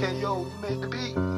K.O, you made the beat.